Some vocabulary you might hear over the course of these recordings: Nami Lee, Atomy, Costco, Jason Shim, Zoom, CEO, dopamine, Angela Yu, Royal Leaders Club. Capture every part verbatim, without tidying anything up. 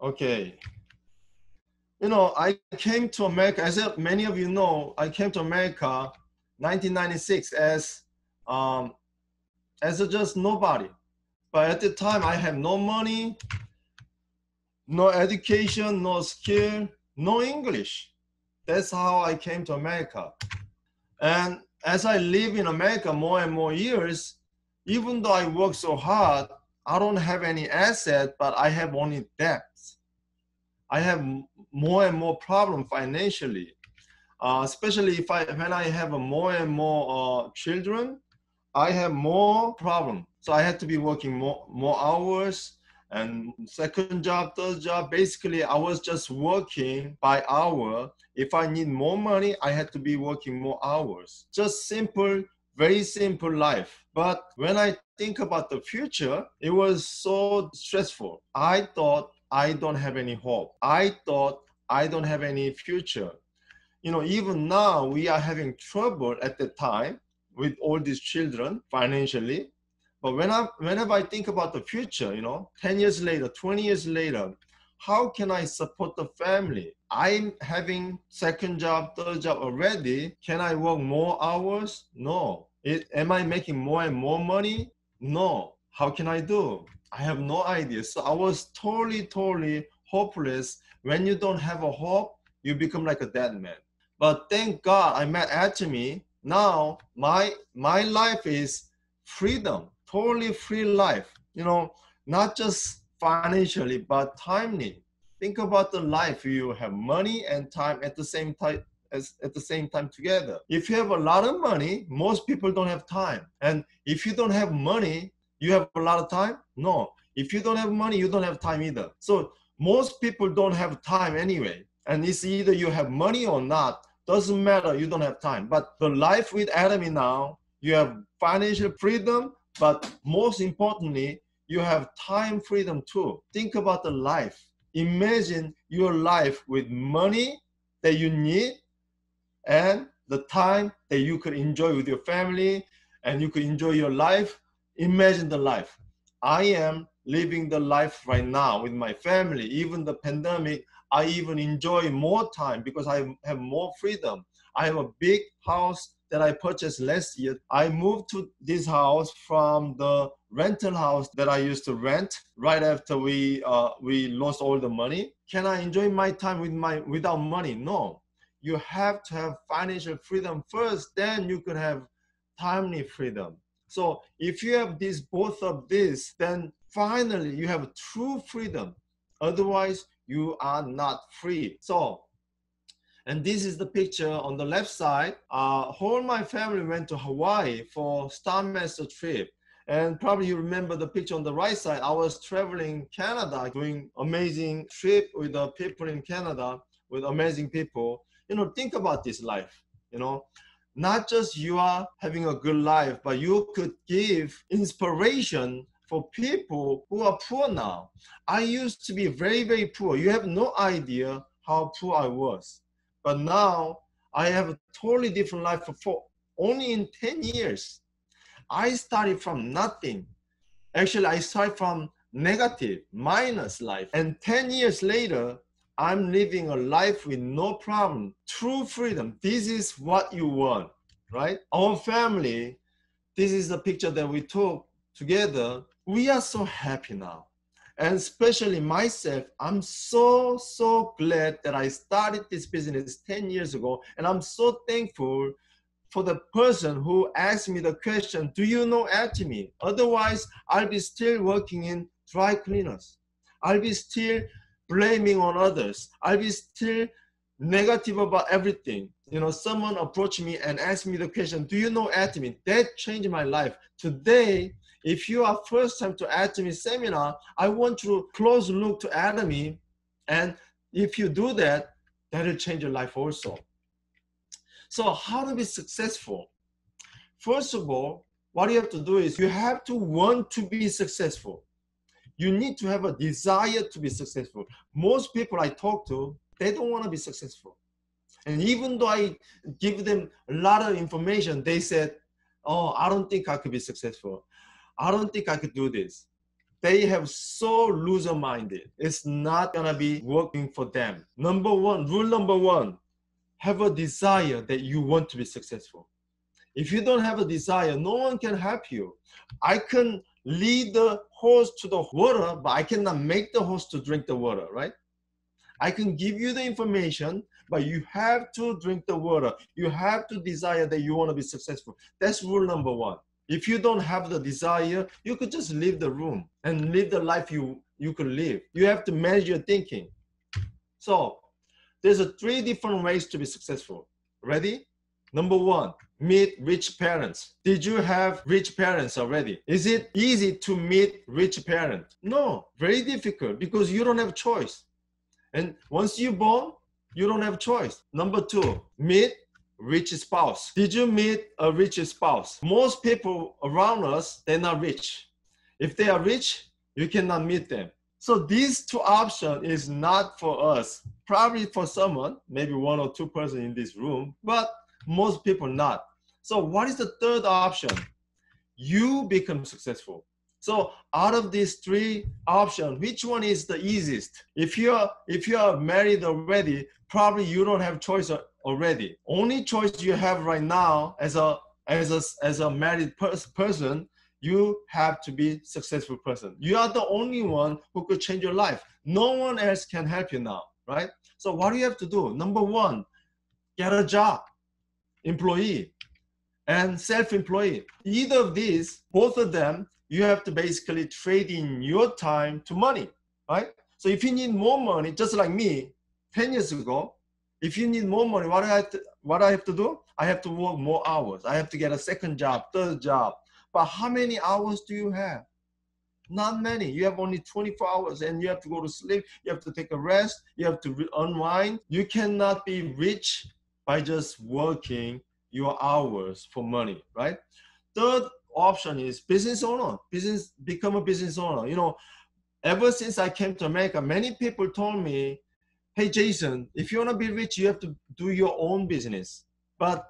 Okay. You know, I came to America, as many of you know, I came to America nineteen ninety-six as, um, as just nobody. But at the time, I had no money, no education, no skill, no English. That's how I came to America. And as I live in America more and more years, even though I work so hard, I don't have any asset, but I have only debts. I have more and more problem financially, uh, especially if I, when I have a more and more uh, children, I have more problem. So I had to be working more, more hours and second job, third job. Basically, I was just working by hour. If I need more money, I had to be working more hours. Just simple, very simple life. But when I think about the future, it was so stressful. I thought I don't have any hope. I thought I don't have any future. You know, even now we are having trouble at the time with all these children financially. But when I, whenever I think about the future, you know, ten years later, twenty years later, how can I support the family? I'm having second job, third job already. Can I work more hours? No. It, am I making more and more money? No. How can I do? I have no idea. So I was totally, totally hopeless. When you don't have a hope, you become like a dead man. But thank God I met Atomy. Now my, my life is freedom. Totally free life, you know, not just financially, but timely. Think about the life you have money and time at the same time as at the same time together. If you have a lot of money, most people don't have time. And if you don't have money, you have a lot of time? No. If you don't have money, you don't have time either. So most people don't have time anyway. And it's either you have money or not. Doesn't matter, you don't have time. But the life with Atomy now, you have financial freedom, but most importantly, you have time freedom too. Think about the life. Imagine your life with money that you need and the time that you could enjoy with your family and you could enjoy your life. Imagine the life. I am living the life right now with my family. Even the pandemic, I even enjoy more time because I have more freedom. I have a big house that I purchased last year. I moved to this house from the rental house that I used to rent right after we uh, we lost all the money. Can I enjoy my time with my without money? No. You have to have financial freedom first, then you can have timely freedom. So if you have this, both of this, then finally you have true freedom. Otherwise, you are not free. So, and this is the picture on the left side. Uh, whole my family went to Hawaii for Star Master trip. And probably you remember the picture on the right side. I was traveling Canada, doing amazing trip with the people in Canada, with amazing people. You know, think about this life, you know. Not just you are having a good life, but you could give inspiration for people who are poor now. I used to be very, very poor. You have no idea how poor I was. But now I have a totally different life for four, only in ten years. I started from nothing. Actually, I started from negative, minus life. And ten years later, I'm living a life with no problem, true freedom. This is what you want, right? Our family, this is the picture that we took together. We are so happy now. And especially myself, I'm so, so glad that I started this business ten years ago. And I'm so thankful for the person who asked me the question, do you know Atomy? Otherwise, I'll be still working in dry cleaners. I'll be still blaming on others. I was still negative about everything. You know, someone approached me and asked me the question, do you know Atomy? That changed my life. Today, if you are first time to Atomy seminar, I want you to close look to Atomy. And if you do that, that will change your life also. So how to be successful? First of all, what you have to do is you have to want to be successful. You need to have a desire to be successful. Most people I talk to, they don't want to be successful. And even though I give them a lot of information, they said, oh, I don't think I could be successful. I don't think I could do this. They have so loser-minded. It's not gonna be working for them. Number one, rule number one, have a desire that you want to be successful. If you don't have a desire, no one can help you. I can lead the horse to the water, but I cannot make the horse to drink the water, right? I can give you the information, but you have to drink the water. You have to desire that you want to be successful. That's rule number one. If you don't have the desire, you could just leave the room and live the life you, you could live. You have to manage your thinking. So there's a three different ways to be successful. Ready? Number one, meet rich parents. Did you have rich parents already? Is it easy to meet rich parents? No, very difficult because you don't have choice. And once you're born, you don't have choice. Number two, meet rich spouse. Did you meet a rich spouse? Most people around us, they're not rich. If they are rich, you cannot meet them. So these two options is not for us. Probably for someone, maybe one or two person in this room, but most people not. So what is the third option? You become successful. So out of these three options, which one is the easiest? If you're, if you're married already, probably you don't have choice already. Only choice you have right now as a, as a, as a married pers person, you have to be a successful person. You are the only one who could change your life. No one else can help you now, right? So what do you have to do? Number one, get a job, employee, and self-employed. Either of these, both of them, you have to basically trade in your time to money, right? So if you need more money, just like me, ten years ago, if you need more money, what I have to, what I have to do? I have to work more hours. I have to get a second job, third job. But how many hours do you have? Not many. You have only twenty-four hours and you have to go to sleep. You have to take a rest. You have to unwind. You cannot be rich by just working your hours for money, right? Third option is business owner. Business, become a business owner. You know, ever since I came to America, many people told me, hey, Jason, if you want to be rich, you have to do your own business. But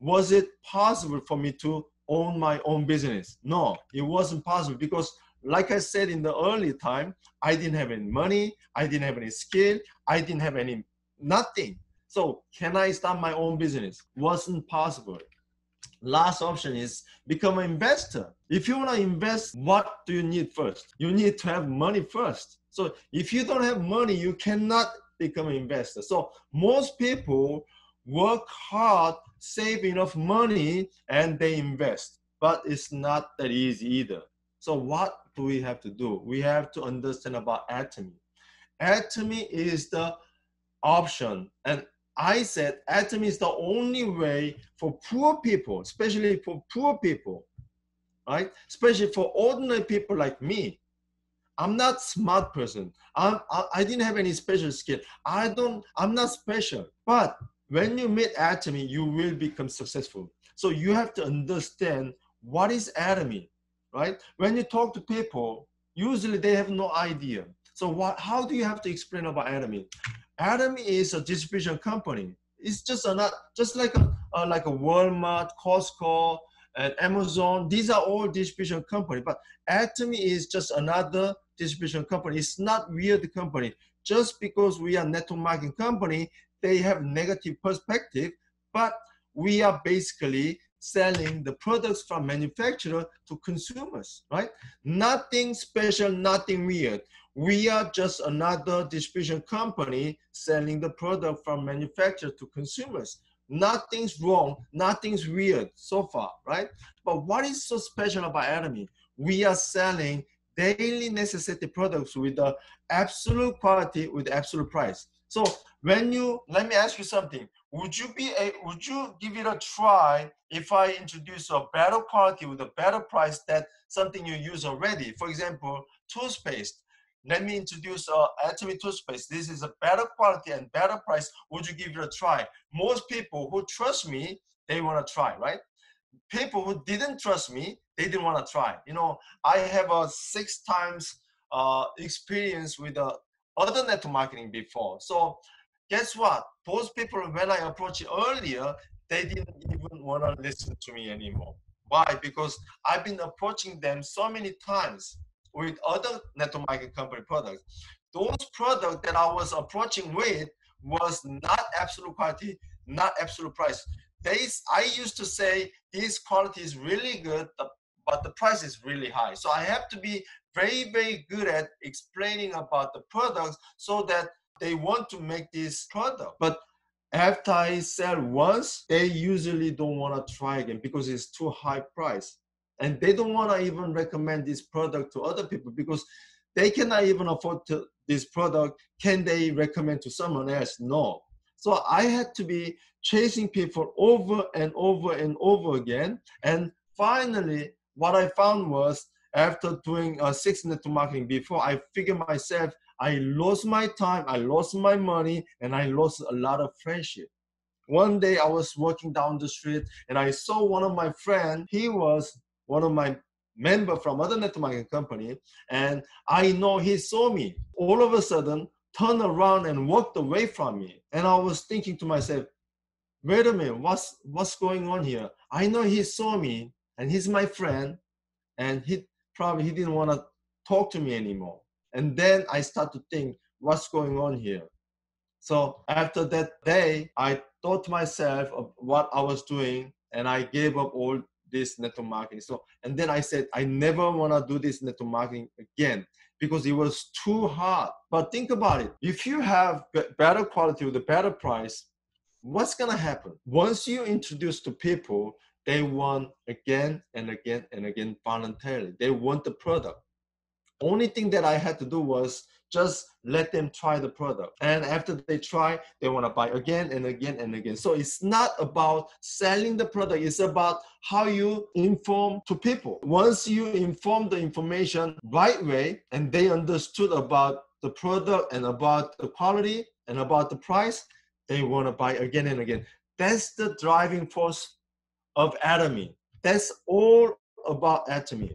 was it possible for me to own my own business? No, it wasn't possible because like I said in the early time, I didn't have any money. I didn't have any skill. I didn't have any, nothing. So can I start my own business? Wasn't possible. Last option is become an investor. If you want to invest, what do you need first? You need to have money first. So if you don't have money, you cannot become an investor. So most people work hard, save enough money, and they invest. But it's not that easy either. So what do we have to do? We have to understand about Atomy. Atomy is the option, and I said Atomy is the only way for poor people, especially for poor people, right? Especially for ordinary people like me. I'm not a smart person. I'm, I, I didn't have any special skill. I don't, I'm not special. But when you meet Atomy, you will become successful. So you have to understand what is Atomy, right? When you talk to people, usually they have no idea. So what, how do you have to explain about Atomy? Atomy is a distribution company. It's just a not just like a, a like a Walmart, Costco, and Amazon. These are all distribution companies. But Atomy is just another distribution company. It's not weird company. Just because we are network marketing company, they have negative perspective. But we are basically selling the products from manufacturer to consumers, right? Nothing special, nothing weird. We are just another distribution company selling the product from manufacturer to consumers. Nothing's wrong, nothing's weird so far, right? But what is so special about Atomy? We are selling daily necessity products with the absolute quality, with absolute price. So when you, let me ask you something. Would you be a, would you give it a try if I introduce a better quality with a better price that something you use already? For example, toothpaste. Let me introduce uh, Atomy toothpaste. This is a better quality and better price. Would you give it a try? Most people who trust me, they want to try, right? People who didn't trust me, they didn't want to try. You know, I have a six times uh, experience with uh, other network marketing before. So guess what? Those people, when I approached earlier, they didn't even want to listen to me anymore. Why? Because I've been approaching them so many times. with other network marketing company products. Those products that I was approaching with was not absolute quality, not absolute price. They, I used to say, this quality is really good, but the price is really high. So I have to be very, very good at explaining about the products so that they want to make this product. But after I sell once, they usually don't want to try again because it's too high price. And they don't want to even recommend this product to other people because they cannot even afford to, this product. Can they recommend to someone else? No. So I had to be chasing people over and over and over again. And finally, what I found was, after doing uh, six network marketing before, I figured myself, I lost my time, I lost my money, and I lost a lot of friendship. One day I was walking down the street and I saw one of my friends. He was one of my members from other network marketing company, and I know he saw me. All of a sudden, turned around and walked away from me. And I was thinking to myself, wait a minute, what's, what's going on here? I know he saw me and he's my friend, and he probably he didn't want to talk to me anymore. And then I start to think, what's going on here? So after that day, I thought to myself of what I was doing, and I gave up all this network marketing. So, and then I said, I never want to do this network marketing again because it was too hard. But think about it. If you have better quality with a better price, what's going to happen? Once you introduce to people, they want again and again and again voluntarily. They want the product. Only thing that I had to do was just let them try the product. And after they try, they want to buy again and again and again. So it's not about selling the product. It's about how you inform to people. Once you inform the information right way and they understood about the product and about the quality and about the price, they want to buy again and again. That's the driving force of Atomy. That's all about Atomy.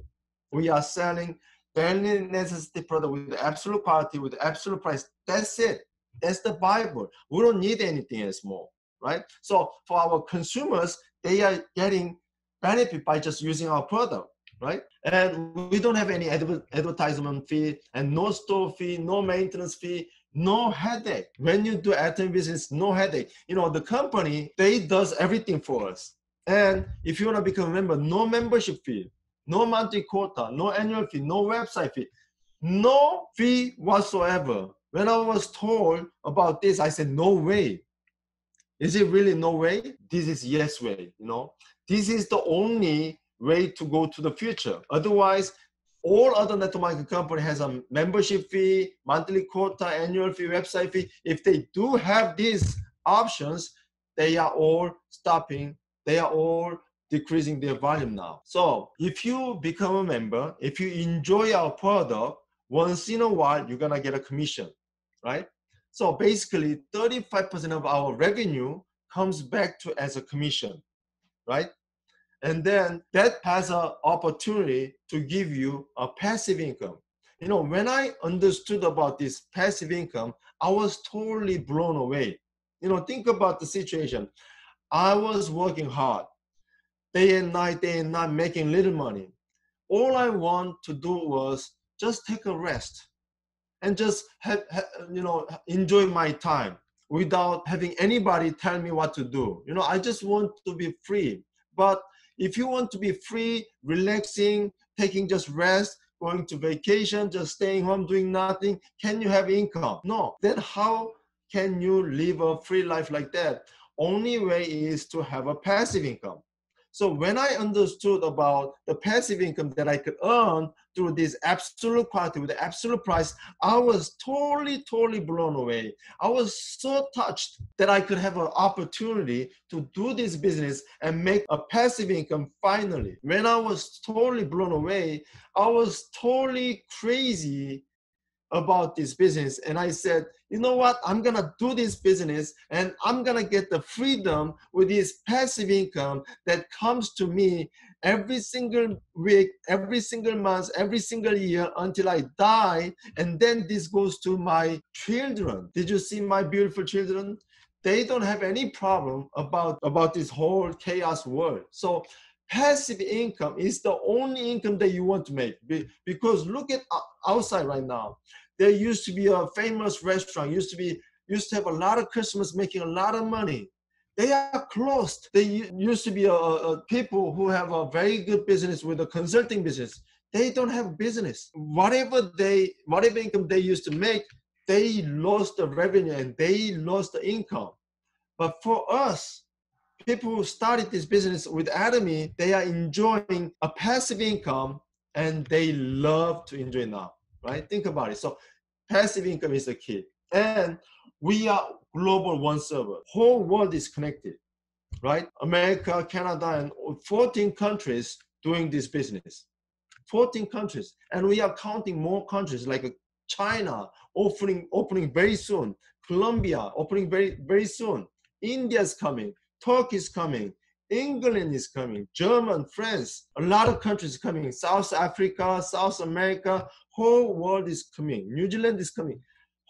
We are selling daily necessity product with absolute quality, with absolute price. That's it. That's the Bible. We don't need anything else more, right? So for our consumers, they are getting benefit by just using our product, right? And we don't have any adver advertisement fee and no store fee, no maintenance fee, no headache. When you do Atomy business, no headache. You know, the company, they does everything for us. And if you want to become a member, no membership fee, no monthly quota, no annual fee, no website fee, no fee whatsoever. When I was told about this, I said, no way. Is it really no way? This is yes way, you know. This is the only way to go to the future. Otherwise, all other network marketing company has a membership fee, monthly quota, annual fee, website fee. If they do have these options, they are all stopping. They are all decreasing their volume now. So if you become a member, if you enjoy our product, once in a while, you're going to get a commission, right? So basically, thirty-five percent of our revenue comes back to as a commission, right? And then that has an opportunity to give you a passive income. You know, when I understood about this passive income, I was totally blown away. You know, think about the situation. I was working hard. Day and night, day and night, making little money. All I want to do was just take a rest and just have, have, you know, enjoy my time without having anybody tell me what to do. You know, I just want to be free. But if you want to be free, relaxing, taking just rest, going to vacation, just staying home, doing nothing, can you have income? No. Then how can you live a free life like that? Only way is to have a passive income. So when I understood about the passive income that I could earn through this absolute quality with the absolute price, I was totally, totally blown away. I was so touched that I could have an opportunity to do this business and make a passive income finally. When I was totally blown away, I was totally crazy about this business, and I said, you know what, I'm gonna do this business and I'm gonna get the freedom with this passive income that comes to me every single week, every single month, every single year until I die, and then this goes to my children. Did you see my beautiful children? They don't have any problem about about this whole chaos world. So passive income is the only income that you want to make. Because look at outside right now. There used to be a famous restaurant, used to be, used to have a lot of customers making a lot of money. They are closed. They used to be a, a people who have a very good business with a consulting business. They don't have business. Whatever they, whatever income they used to make, they lost the revenue and they lost the income. But for us, people who started this business with Atomy, they are enjoying a passive income and they love to enjoy now, right? Think about it. So passive income is the key. And we are global one server. Whole world is connected, right? America, Canada, and fourteen countries doing this business. fourteen countries. And we are counting more countries like China opening, opening very soon. Colombia opening very, very soon. India is coming. Turkey is coming. England is coming. Germany, France. A lot of countries coming. South Africa, South America. Whole world is coming. New Zealand is coming.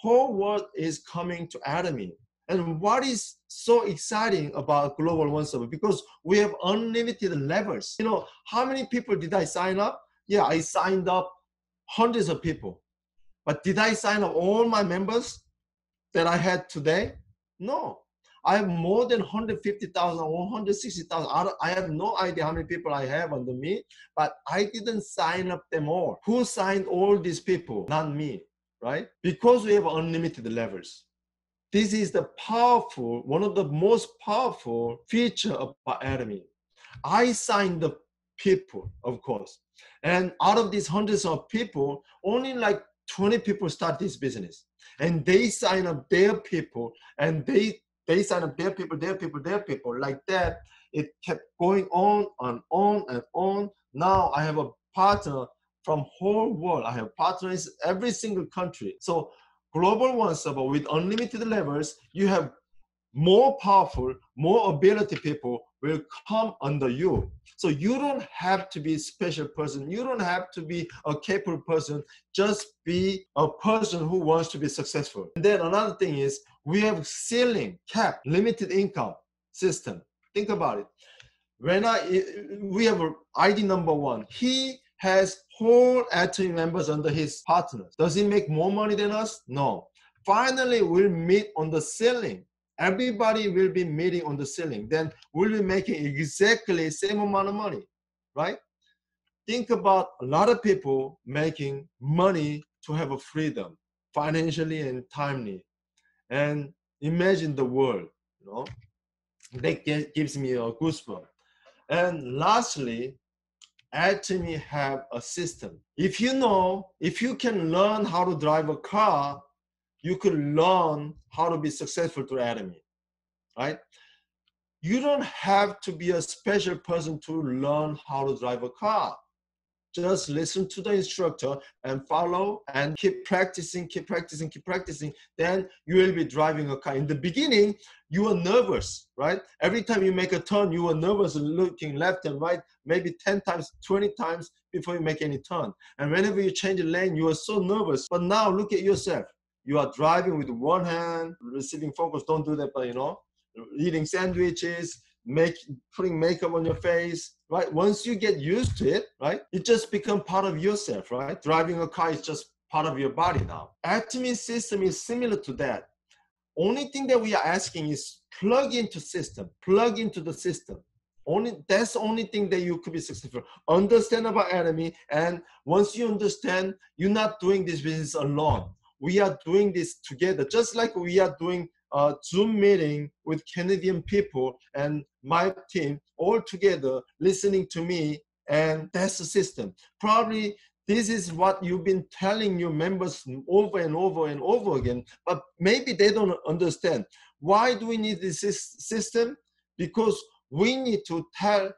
Whole world is coming to Atomy. And what is so exciting about Global One Server? Because we have unlimited levels. You know, how many people did I sign up? Yeah, I signed up hundreds of people. But did I sign up all my members that I had today? No. I have more than one hundred fifty thousand, one hundred sixty thousand. I have no idea how many people I have under me, but I didn't sign up them all. Who signed all these people? Not me. Right? Because we have unlimited levels. This is the powerful, one of the most powerful feature of Atomy. I signed the people, of course. And out of these hundreds of people, only like twenty people start this business. And they sign up their people, and they, they sign up their people, their people, their people. Like that, it kept going on and on and on. Now I have a partner from whole world. I have partners every single country. So global one server with unlimited levels, you have more powerful, more ability people will come under you. So you don't have to be a special person. You don't have to be a capable person. Just be a person who wants to be successful. And then another thing is we have ceiling, cap, limited income system. Think about it. When I, we have I D number one. He has whole Atomy members under his partners. Does he make more money than us? No. Finally, we'll meet on the ceiling. Everybody will be meeting on the ceiling. Then we'll be making exactly the same amount of money, right? Think about a lot of people making money to have a freedom, financially and timely. And imagine the world, you know? That gives me a goosebump. And lastly, Atomy have a system. If you know, if you can learn how to drive a car, you could learn how to be successful through Atomy, right? You don't have to be a special person to learn how to drive a car. Just listen to the instructor and follow and keep practicing, keep practicing, keep practicing. Then you will be driving a car. In the beginning, you are nervous, right? Every time you make a turn, you are nervous looking left and right, maybe ten times, twenty times before you make any turn. And whenever you change a lane, you are so nervous. But now look at yourself. You are driving with one hand, receiving focus. Don't do that, but you know, eating sandwiches, Make, putting makeup on your face, right? Once you get used to it, right? It just becomes part of yourself, right? Driving a car is just part of your body now. Atomy system is similar to that. Only thing that we are asking is plug into system, plug into the system. Only, that's the only thing that you could be successful. Understand about Atomy, and once you understand, you're not doing this business alone. We are doing this together, just like we are doing a Zoom meeting with Canadian people and my team all together listening to me, and that's the system. Probably this is what you've been telling your members over and over and over again, but maybe they don't understand. Why do we need this system? Because we need to tell,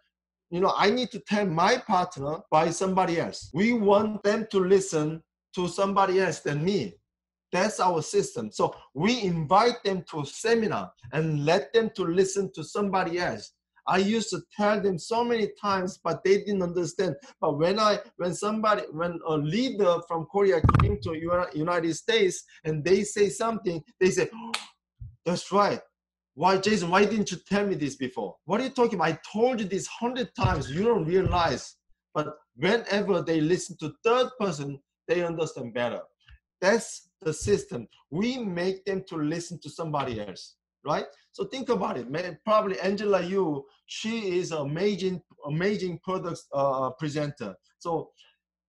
you know, I need to tell my partner by somebody else. We want them to listen to somebody else than me. That's our system. So we invite them to a seminar and let them to listen to somebody else. I used to tell them so many times, but they didn't understand. But when I, when somebody, when a leader from Korea came to United States and they say something, they say, oh, that's right. why, Jason, why didn't you tell me this before? What are you talking about? I told you this hundred times. You don't realize. But whenever they listen to third person, they understand better. That's the system. We make them to listen to somebody else, right? So think about it, man. Probably Angela Yu, she is an amazing, amazing product uh, presenter. So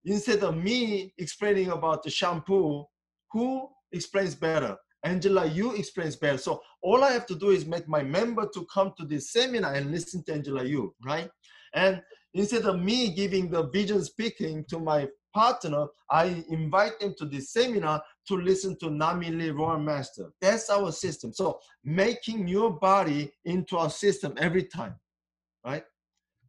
instead of me explaining about the shampoo, who explains better? Angela Yu explains better. So all I have to do is make my member to come to this seminar and listen to Angela Yu, right? And instead of me giving the vision speaking to my partner, I invite them to this seminar to listen to Nami Lee, Royal Master. That's our system. So making your body into our system every time, right?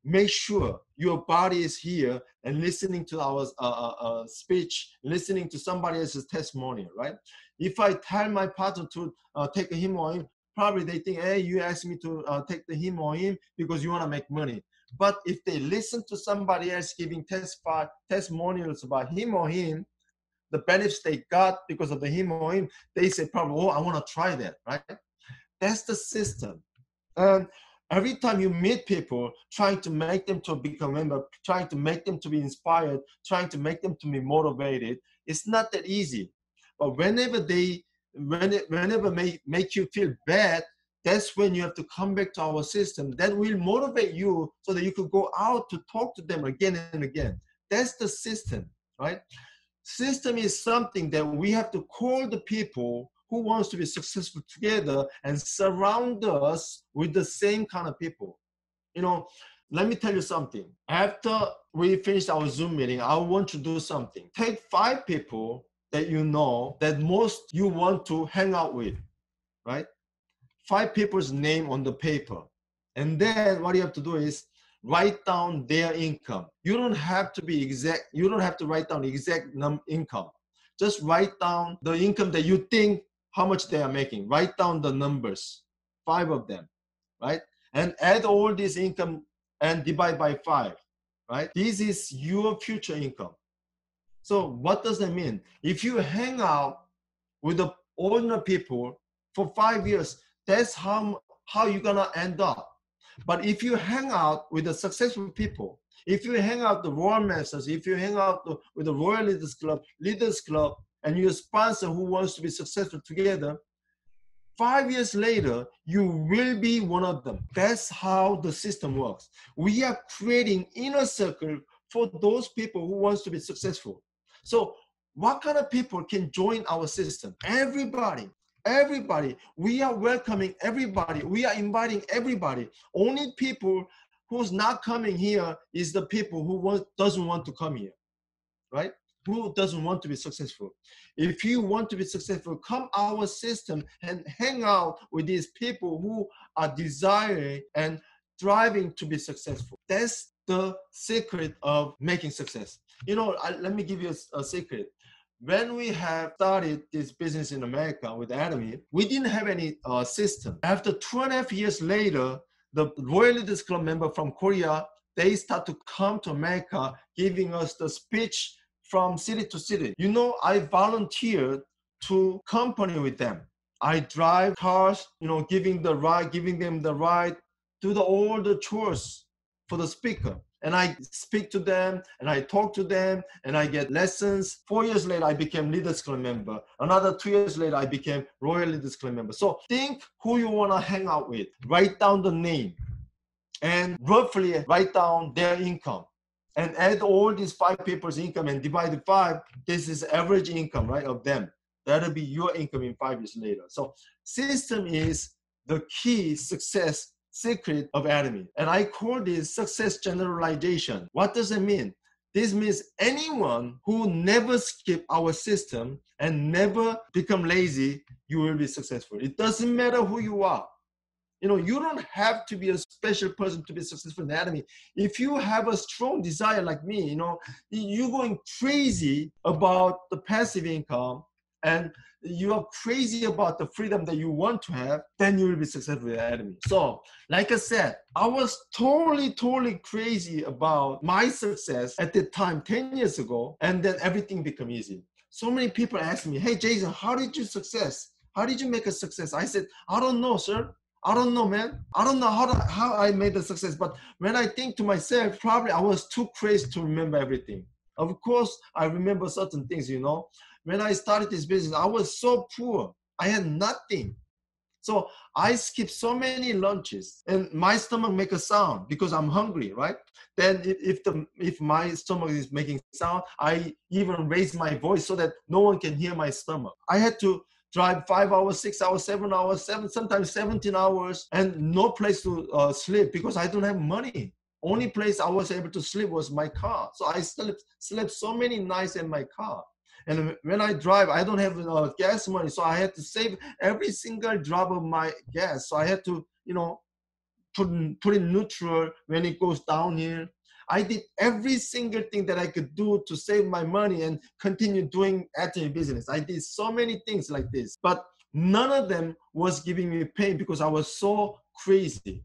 Make sure your body is here and listening to our uh, uh, speech, listening to somebody else's testimony, right? If I tell my partner to uh, take a him or him, probably they think, hey, you asked me to uh, take the him or him because you want to make money. But if they listen to somebody else giving testify, testimonials about him or him, the benefits they got because of the him or him, they say probably, oh, I want to try that, right? That's the system. And every time you meet people, trying to make them to become a member, trying to make them to be inspired, trying to make them to be motivated, it's not that easy. But whenever they, whenever they make you feel bad, that's when you have to come back to our system. That will motivate you so that you could go out to talk to them again and again. That's the system, right? System is something that we have to call the people who wants to be successful together and surround us with the same kind of people. You know, let me tell you something. After we finish our Zoom meeting, I want you to do something. Take five people that you know that most you want to hang out with, right? Five people's name on the paper. And then what you have to do is write down their income. You don't have to be exact. You don't have to write down exact num income. Just write down the income that you think how much they are making. Write down the numbers, five of them, right? And add all this income and divide by five, right? This is your future income. So what does that mean? If you hang out with the ordinary people for five years, that's how, how you're going to end up. But if you hang out with the successful people, if you hang out the Royal Masters, if you hang out the, with the Royal Leaders Club, Leaders Club, and your sponsor who wants to be successful together, five years later, you will be one of them. That's how the system works. We are creating inner circle for those people who wants to be successful. So what kind of people can join our system? Everybody. Everybody. We are welcoming everybody. We are inviting everybody. Only people who's not coming here is the people who want, doesn't want to come here, right? Who doesn't want to be successful. If you want to be successful, come our system and hang out with these people who are desiring and striving to be successful. That's the secret of making success. You know, I, let me give you a, a secret. When we have started this business in America with Atomy, we didn't have any uh, system. After two and a half years later, the Royal Leaders Club member from Korea, they start to come to America, giving us the speech from city to city. You know, I volunteered to company with them. I drive cars, you know, giving the ride, giving them the ride, do the, all the chores for the speaker. And I speak to them, and I talk to them, and I get lessons. Four years later, I became Leaders Club member. Another two years later, I became Royal Leaders Club member. So think who you want to hang out with. Write down the name, and roughly write down their income. And add all these five people's income and divide the five. This is average income, right, of them. That'll be your income in five years later. So system is the key success secret of Atomy. And I call this success generalization. What does it mean? This means anyone who never skip our system and never become lazy, you will be successful. It doesn't matter who you are. You know, you don't have to be a special person to be successful in Atomy. If you have a strong desire like me, you know, you're going crazy about the passive income and you are crazy about the freedom that you want to have, then you will be successful in Atomy. So, like I said, I was totally, totally crazy about my success at the time ten years ago, and then everything became easy. So many people ask me, hey, Jason, how did you success? How did you make a success? I said, I don't know, sir. I don't know, man. I don't know how to, how I made the success. But when I think to myself, probably I was too crazy to remember everything. Of course, I remember certain things, you know. When I started this business, I was so poor. I had nothing. So I skipped so many lunches, and my stomach make a sound because I'm hungry, right? Then if the if my stomach is making sound, I even raise my voice so that no one can hear my stomach. I had to drive five hours, six hours, seven hours, seven sometimes seventeen hours, and no place to uh, sleep because I don't have money. Only place I was able to sleep was my car. So I slept, slept so many nights in my car. And when I drive, I don't have uh, gas money. So I had to save every single drop of my gas. So I had to, you know, put, put in neutral when it goes down here. I did every single thing that I could do to save my money and continue doing Atomy business. I did so many things like this, but none of them was giving me pain because I was so crazy.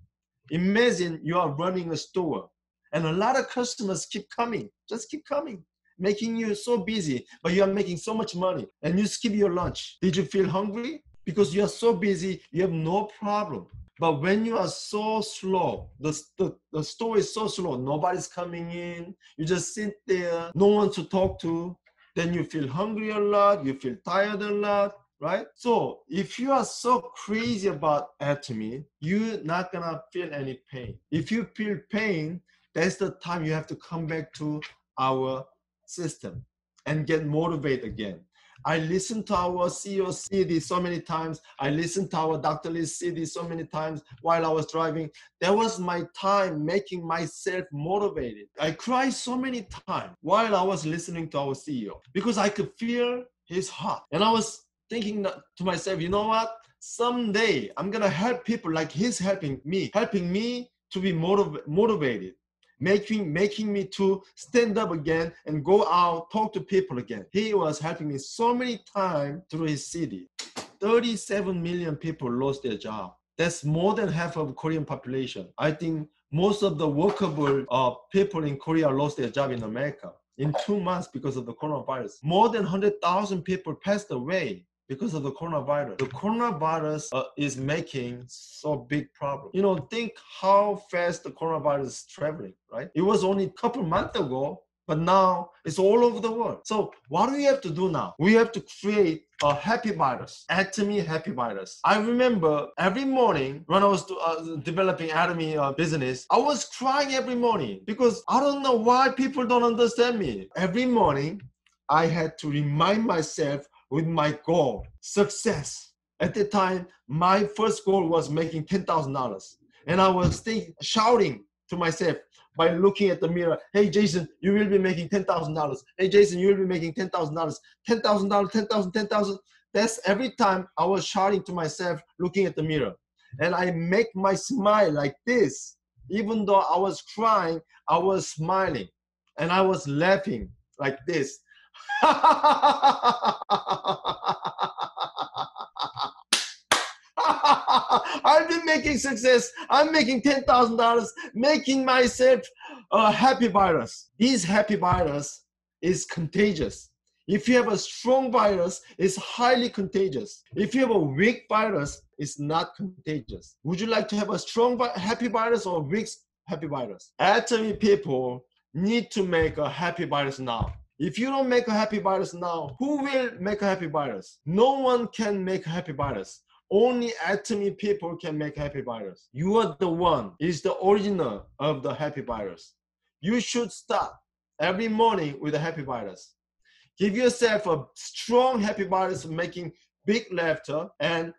Imagine you are running a store and a lot of customers keep coming, just keep coming, making you so busy, but you are making so much money and you skip your lunch. Did you feel hungry? Because you are so busy, you have no problem. But when you are so slow, the, the, the store is so slow, nobody's coming in, you just sit there, no one to talk to, then you feel hungry a lot, you feel tired a lot, right? So if you are so crazy about Atomy, you're not gonna feel any pain. If you feel pain, that's the time you have to come back to our system and get motivated again. I listened to our C E O C D so many times. I listened to our Doctor Lee C D so many times while I was driving. That was my time making myself motivated. I cried so many times while I was listening to our C E O because I could feel his heart. And I was thinking to myself, you know what? Someday I'm gonna help people like he's helping me, helping me to be motiv- motivated. Making, making me to stand up again and go out, talk to people again. He was helping me so many times through his C D. thirty-seven million people lost their job. That's more than half of Korean population. I think most of the workable uh, people in Korea lost their job in America in two months because of the coronavirus. More than one hundred thousand people passed away because of the coronavirus. The coronavirus uh, is making so big problem. You know, think how fast the coronavirus is traveling, right? It was only a couple months ago, but now it's all over the world. So what do we have to do now? We have to create a happy virus, Atomy happy virus. I remember every morning when I was uh, developing Atomy uh, business, I was crying every morning because I don't know why people don't understand me. Every morning, I had to remind myself with my goal, success. At the time, my first goal was making ten thousand dollars. And I was think, shouting to myself by looking at the mirror, hey, Jason, you will be making ten thousand dollars. Hey, Jason, you will be making ten thousand dollars. ten thousand dollars, ten thousand dollars, ten thousand dollars. That's every time I was shouting to myself, looking at the mirror. And I make my smile like this. Even though I was crying, I was smiling. And I was laughing like this. I've been making success. I'm making ten thousand dollars, making myself a happy virus. This happy virus is contagious. If you have a strong virus, it's highly contagious. If you have a weak virus, it's not contagious. Would you like to have a strong happy virus or a weak happy virus? Atomy people need to make a happy virus now. If you don't make a happy virus now, who will make a happy virus? No one can make a happy virus. Only Atomy people can make happy virus. You are the one, is the originator of the happy virus. You should start every morning with a happy virus. Give yourself a strong happy virus making big laughter and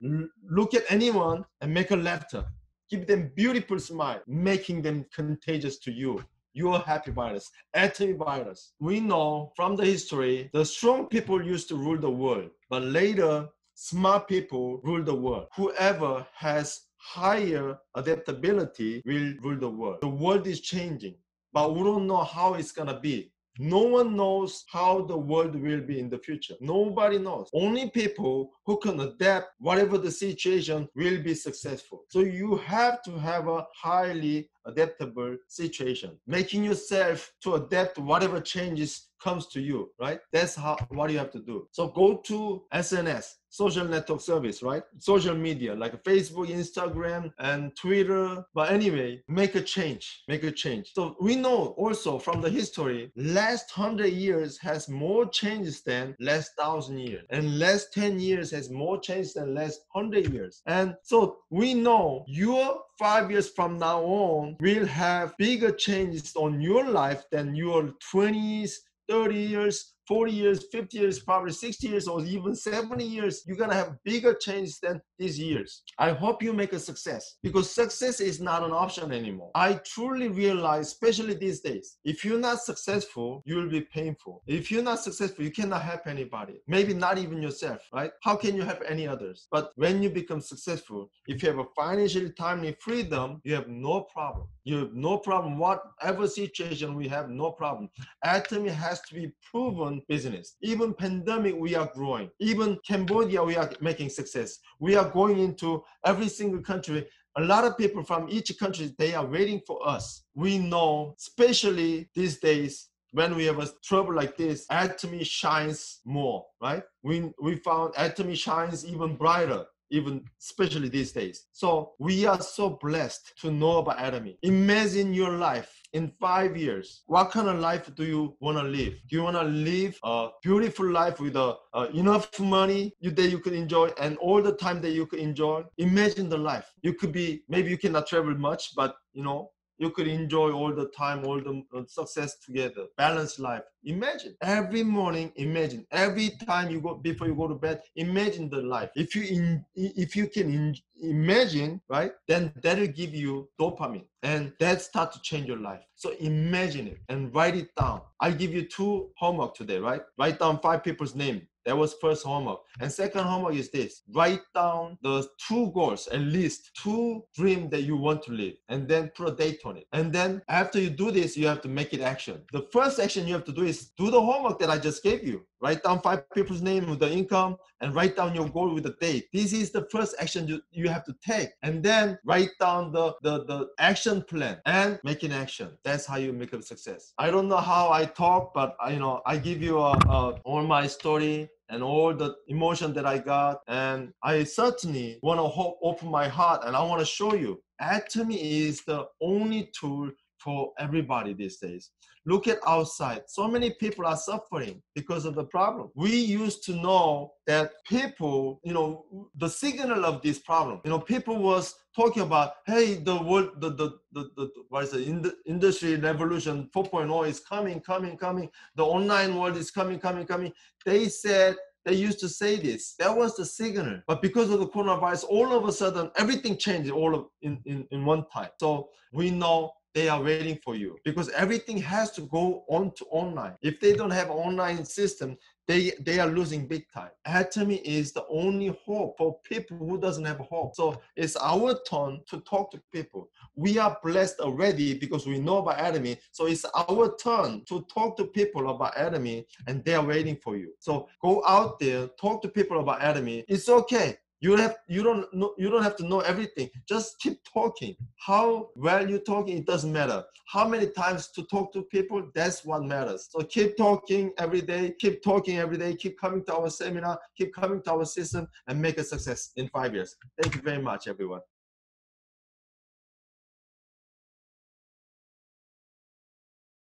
look at anyone and make a laughter. Give them beautiful smile, making them contagious to you. Your happy virus, Atomy virus. We know from the history, the strong people used to rule the world, but later, smart people rule the world. Whoever has higher adaptability will rule the world. The world is changing, but we don't know how it's gonna be. No one knows how the world will be in the future. Nobody knows. Only people who can adapt whatever the situation will be successful. So you have to have a highly adaptable situation, making yourself to adapt whatever changes comes to you, right? That's how what you have to do. So go to S N S, social network service, right? Social media like Facebook, Instagram, and Twitter. But anyway, make a change, make a change. So we know also from the history, last hundred years has more changes than last thousand years, and last ten years has more changes than last hundred years. And so we know your five years from now on will have bigger changes on your life than your twenties, thirty years, forty years, fifty years, probably sixty years, or even seventy years. You're going to have bigger changes than these years. I hope you make a success, because success is not an option anymore. I truly realize, especially these days, if you're not successful, you will be painful. If you're not successful, you cannot help anybody, maybe not even yourself, right? How can you help any others? But when you become successful, if you have a financially timely freedom, you have no problem. You have no problem. Whatever situation, we have no problem. Atomy has to be proven business. Even pandemic, we are growing. Even Cambodia, we are making success. We are going into every single country. A lot of people from each country, they are waiting for us. We know, especially these days, when we have a trouble like this, Atomy shines more, right? We, we found Atomy shines even brighter, even especially these days. So we are so blessed to know about Atomy. Imagine your life in five years. What kind of life do you want to live? Do you want to live a beautiful life with a, a enough money you, that you could enjoy, and all the time that you could enjoy? Imagine the life. You could be, maybe you cannot travel much, but you know, you could enjoy all the time, all the success together, balanced life. Imagine every morning, imagine every time you go, before you go to bed, imagine the life. If you in, if you can in, imagine, right, then that'll give you dopamine, and that start to change your life. So imagine it and write it down. I give you two homework today, right? Write down five people's name. That was first homework. And second homework is this. Write down the two goals, at least two dreams that you want to live, and then put a date on it. And then after you do this, you have to make it action. The first action you have to do is do the homework that I just gave you. Write down five people's name with the income, and write down your goal with the date. This is the first action you, you have to take. And then write down the, the, the action plan and make an action. That's how you make a success. I don't know how I talk, but I, you know, I give you a, a, all my story and all the emotion that I got. And I certainly want to open my heart, and I want to show you Atomy is the only tool for everybody these days. Look at outside. So many people are suffering because of the problem. We used to know that people, you know, the signal of this problem, you know, people was talking about, hey, the world, the, the, the, the what is it, in the industry revolution four point oh is coming, coming, coming. The online world is coming, coming, coming. They said, they used to say this. That was the signal. But because of the coronavirus, all of a sudden, everything changed all of, in, in, in one time. So we know they are waiting for you, because everything has to go on to online. If they don't have online system, they, they are losing big time. Atomy is the only hope for people who doesn't have hope. So it's our turn to talk to people. We are blessed already because we know about Atomy. So it's our turn to talk to people about Atomy, and they are waiting for you. So go out there, talk to people about Atomy. It's okay. You have you don't know you don't have to know everything. Just keep talking. How well you're talking, it doesn't matter. How many times to talk to people, that's what matters. So keep talking every day, keep talking every day, keep coming to our seminar, keep coming to our system, and make a success in five years. Thank you very much, everyone.